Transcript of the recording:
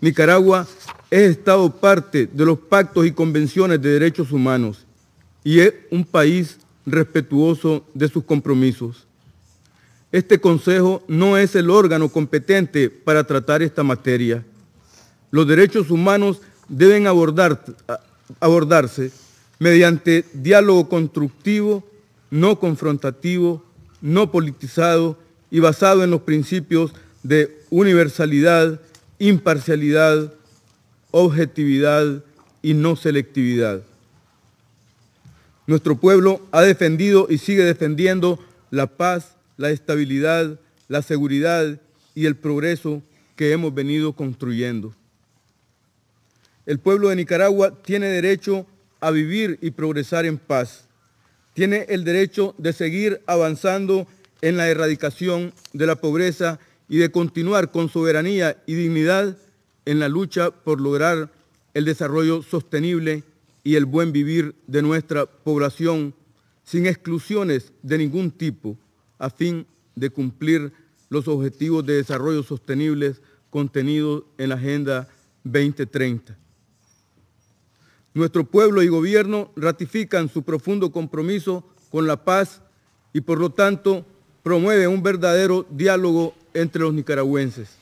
Nicaragua es Estado parte de los pactos y convenciones de derechos humanos y es un país respetuoso de sus compromisos. Este Consejo no es el órgano competente para tratar esta materia. Los derechos humanos deben abordarse mediante diálogo constructivo, no confrontativo, no politizado y basado en los principios de universalidad, imparcialidad, objetividad y no selectividad. Nuestro pueblo ha defendido y sigue defendiendo la paz, la estabilidad, la seguridad y el progreso que hemos venido construyendo. El pueblo de Nicaragua tiene derecho a vivir y progresar en paz. Tiene el derecho de seguir avanzando en la erradicación de la pobreza y de continuar con soberanía y dignidad en la lucha por lograr el desarrollo sostenible y el buen vivir de nuestra población, sin exclusiones de ningún tipo, a fin de cumplir los objetivos de desarrollo sostenibles contenidos en la Agenda 2030. Nuestro pueblo y gobierno ratifican su profundo compromiso con la paz y, por lo tanto, promueven un verdadero diálogo entre los nicaragüenses.